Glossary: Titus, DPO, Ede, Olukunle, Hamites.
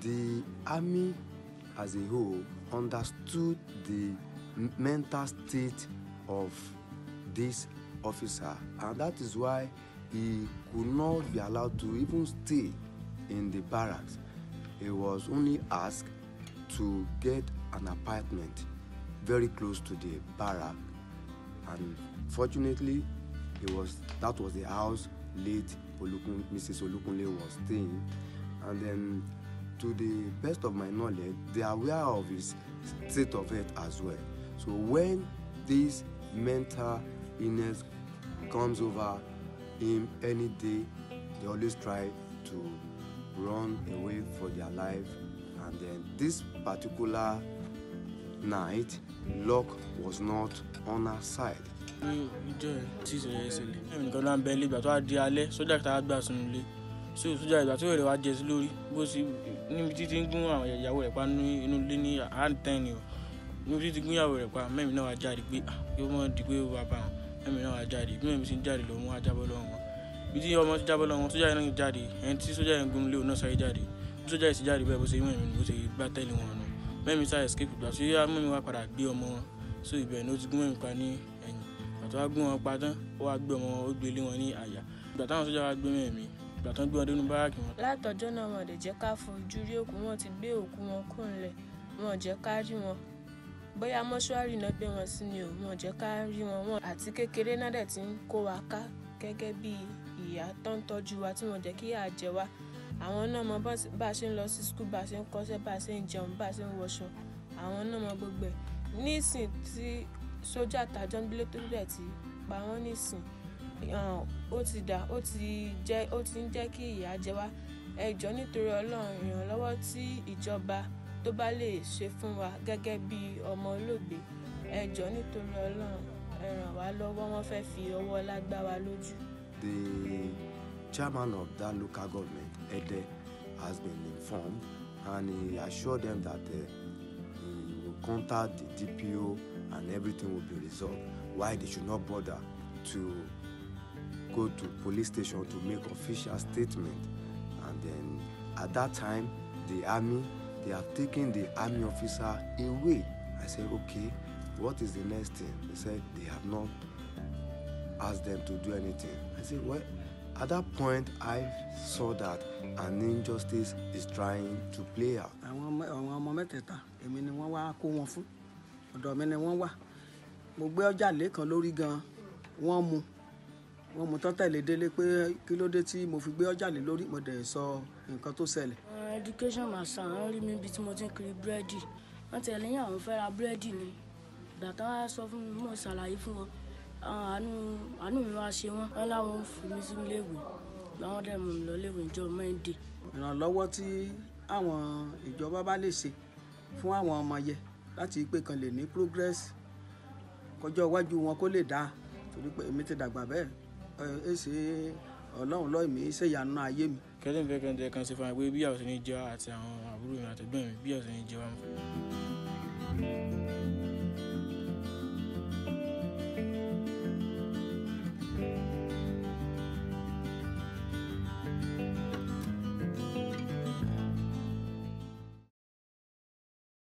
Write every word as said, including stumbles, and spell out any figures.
the army as a whole understood the mental state of this officer, and that is why he could not be allowed to even stay in the barracks. He was only asked to get an apartment very close to the barrack, and fortunately, it was that was the house late Olukun, Missus Olukunle was staying. And then, to the best of my knowledge, they are aware of his state of health as well. So when this mental illness comes over him any day, they always try to run away for their life. And then this particular night, luck was not on our side. So so látọjọ́ náà wọn ò lè jẹ́ ká fojú rí òkú, wọn ti gbé òkú wọn kúnlẹ̀, wọn ò jẹ́ ká rí wọn. Bóyá mọ́ṣúárì náà gbé wọn sí ni o, wọn ò jẹ́ ká rí wọn. Àti kékeré náà dẹ̀ ti ń kó wa ká gẹ́gẹ́ bí ìyá tó ń tọ́jú wa, tí wọn jẹ́ kí ìyà jẹ wá. Àwọn náà mọ bá a ṣe ń lọ sí skúl, bá a ṣe ń kọ́ṣẹ́, bá a ṣe ń jẹun, bá a ṣe ń wọṣọ. Àwọn náà mọ gbogbo ẹ̀. Nísìn tí sójà tàjọ́ ń gbélé tó dẹ̀ ti pa wọ́n nísìn, ó ti dà ó ti jẹ́ ó ti ń jẹ́ kí ìyà jẹ wá. Ẹ jọ̀ọ́ nítorí Ọlọ́run, ìrànlọ́wọ́ tí ìjọba tó bá lè ṣe fún wa gẹ́gẹ́ bí ọmọ olóògbé, ẹ jọ̀ọ́ nítorí Ọlọ́run, ẹ ràn wá lọ́wọ́, wọ́n fẹ́ fi ọwọ́ lágbá wa lójú. The chairman of that local government, Ede, has been informed, and he assured them that uh, he will contact the D P O and everything will be resolved. Why they should not bother to go to police station to make official statement. And then at that time, the army, they have taken the army officer away. I said, okay, what is the next thing? They said they have not asked them to do anything. I said, well, at that point, I saw that an injustice is trying to play out. Wọ́n mú tán tẹ̀lé délé pé kí ló dé tí mo fi gbé ọjà lé lórí, mo dẹ̀ sọ nǹkan tó ṣẹlẹ̀. Education master wọ́n rí mi bíi tí mo ti ń kiri búrẹ́dì, wọ́n tẹ̀lé yín àwọn fẹ́ ra búrẹ́dì ni. Ìgbà tán wá sọ fún mi, mo ṣàlàyé fún wọn, àánú mi wá ṣe wọ́n, wọ́n láwọn ń fún mi sí iléèwé, làwọn dẹ̀ mú mi lọ iléèwé ìjọ Monday. Ìrànlọ́wọ́ tí àwọn ìjọba bá lè ṣe fún àwọn ọmọ yẹn láti pé kan lè ní progress, kọjọ́ iwájú wọn kó lè dáa, torí pé èmi ti dàgbà bẹ́ẹ̀. Ese Ọlọ́run ló mi ṣe yanu ayé mi kẹ́lẹ́ nfẹ́ kan de kan ṣe fún pé bí a ò ṣe ní jẹ àti àwọn àbúrò mi àti ẹ̀gbọ́n mi bí a ò ṣe ní jẹ wá mọ́.